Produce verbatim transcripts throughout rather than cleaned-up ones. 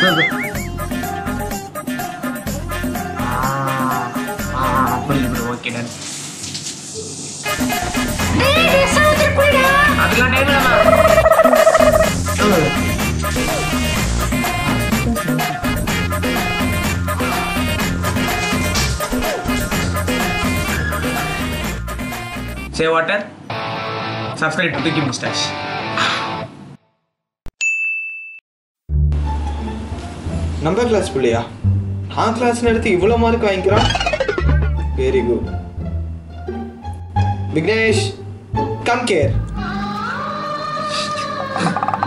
Okay, done. Hey, so good, good. Have you got time, Mama? Say what? Subscribe to Tweaky Moustache. Number class, Pulia. Half class, and everything. Will mark I very good. Vignesh, come here.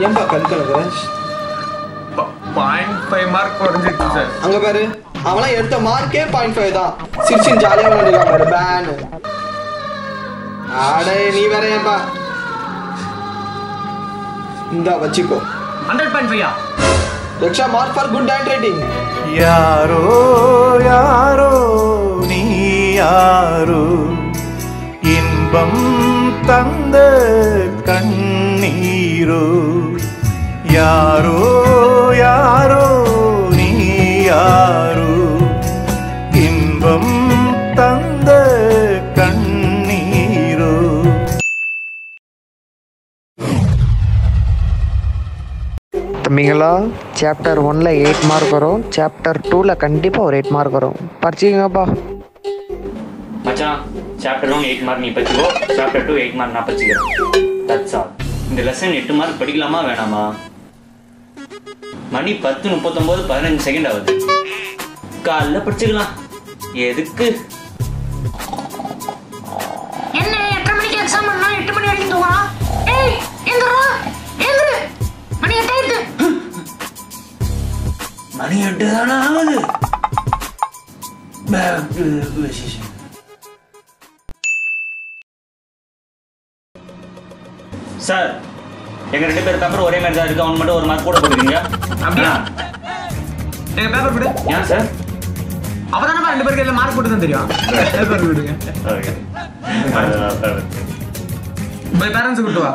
Yamba, come here, Vignesh. point five mark for him, sir. Anga paru, avala edutha mark point five da. Sirchin jaliya vandha paru ban. Aade nee vera yamba. Inda vachiko. one hundred point five ya. Raksha mark for good handwriting. Yaro, yaro. இன்பம் தந்த கண்ணீரோ யாரோ யாரோ நீ யாரோ இன்பம் தந்த கண்ணீரோ தம்பிங்களா chapter ஒன்ல எட்டு மார்க் வரும் சாப்டர் டூல கண்டிப்பா ஒரு எட்டு மார்க் வரும் படிச்சீங்கப்பா chapter one eight mark chapter two eight mark that's all in the lesson eight mark padikkalama venama mani ten thirty-nine fifteen second avudhu kaalla padichikalam edukku enna eight maniki exam anna eight mani varaikum thugana hey endra endra mani eight mani eight dana avudhu ba sir, எங்க ரெண்டு பேர் paper ஒரே மாதிரி தான் இருக்கு. அவன் மட்டும் ஒரு மார்க் கூட போடுறீங்க. அப்படியே எங்க பேப்பர் விடு. ஏன் சார்? அவதானமா ரெண்டு பேருக்கு எல்லாம் மார்க் போட்டுதான் தெரியும். பேப்பர் விடுங்க. ஓகே. பை பேரண்ட்ஸ் கூட்டு வா.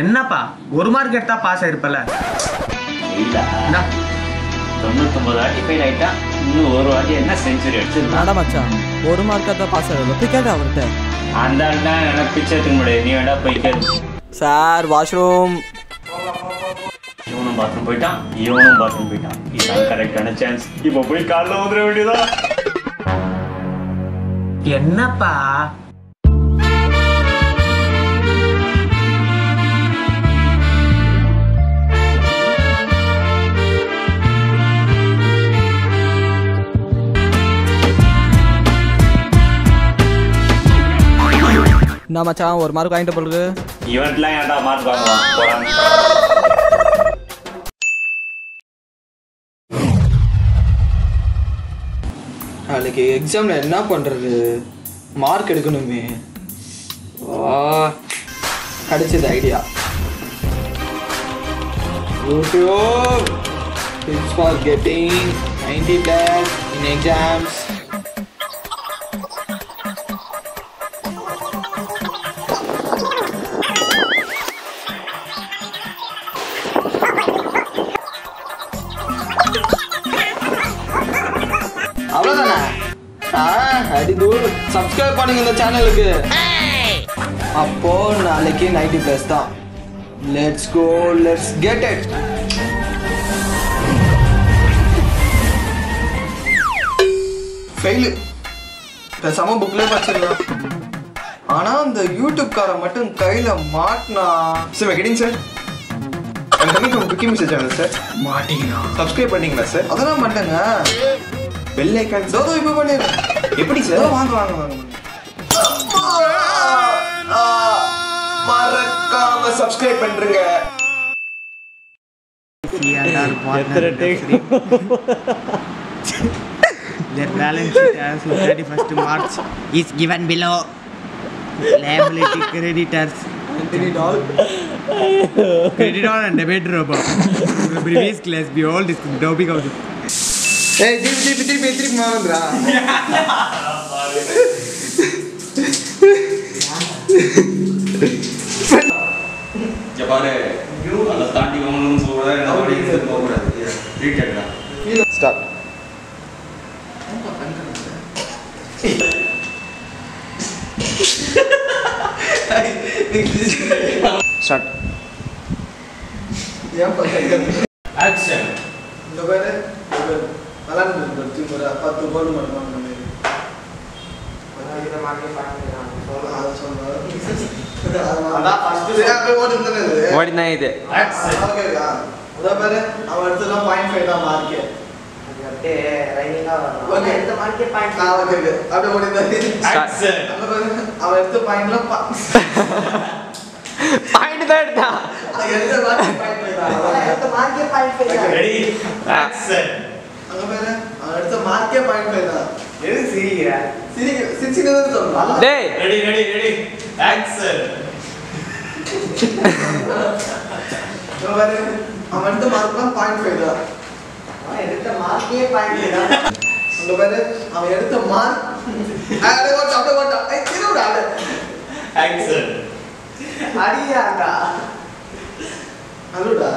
என்னப்பா ஒரு மார்க் எடுத்தா பாஸ் ஆயிருப்பல இல்ல நான் தொண்ணூத்தொன்பது ஆடி ஃபெயில் ஆயிட்டா இன்னும் ஒரு ஆடி என்ன செஞ்சுரி அடிச்சது நாடா மச்சான் ஒரு மார்க் எடுத்தா பாஸ் ஆயிடுவ போய் கேக்க அவர்ட்ட அந்த ஆளு தான் என்ன பிச்சை எடுக்க முடியாது நீ வேணா போய் கேளு சார் வாஷ்ரூம் இவனும் பாத்ரூம் போய்ட்டான் இவனும் பாத்ரூம் போய்ட்டான் இதான் கரெக்டான சான்ஸ் இப்போ போய் கால்ல ஊதுற வேண்டியதா என்னப்பா நான் மச்சான் ஒரு மார்க் வாங்கிட்ட போலுக்கு ஈவென்ட்லாம் ஏன்டா மார்க் வாங்குவான் போறான் நாளைக்கு எக்ஸாம்ல என்ன பண்றது மார்க் எடுக்கணுமே வா கடிச்சது idea YouTube tips for getting ninety plus in exams subscribe பண்ணுங்க இந்த சேனலுக்கு அப்போ நாளைக்கு ninety plus தான் let's go let's get it fail பேசாம புக்ல படிச்சிரலாம் ஆனா அந்த YouTube கார மட்டும் கையில மாட்டனா சே வெகிடிங் சார் நான் கமிட் ஒரு குக்கி மெசேஜ் ஆனது சார் மாட்டீங்களா subscribe பண்ணீங்களா சார் அதெல்லாம் மாட்டங்க bell icon சோ தோ இப்ப பண்ணிரேன் எப்படி சார் வாங்க வாங்க வாங்க மறக்காம subscribe பண்றீங்க. Their balance sheet as of thirty-first March is given below. Liability creditors. Creditor and debitor about. In the previous class we all discussed the topic of this. Hey, dip, dip, dip, dip, dip, Mahendra. Stop. Start. Action. What is it? Action. Okay, the market pine. Ah, okay, okay. After what is the action? After the pine, la pine that na. After the market pine, la. After the market pine, la. Ready? Action. After what? After the market pine, la. Ready? See ya. See, see, see, that is all. Ready, ready, ready. Action. After what? After the market pine, la. I had the mark here, find it. I had the mark. I had a lot of water. I still had it. Accent. Adiada. Aluda.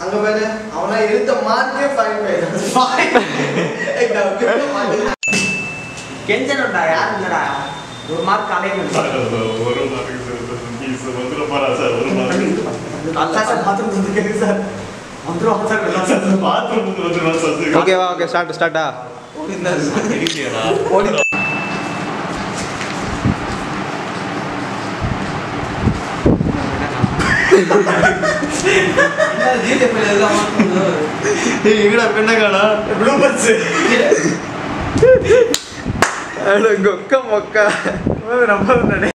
Alubana. I had the mark here, find it. Fine. I don't know. Kenton, I had the mark coming. He's a wonderful person. I'll have a mother. Okay, okay, start, start. Come on, come on.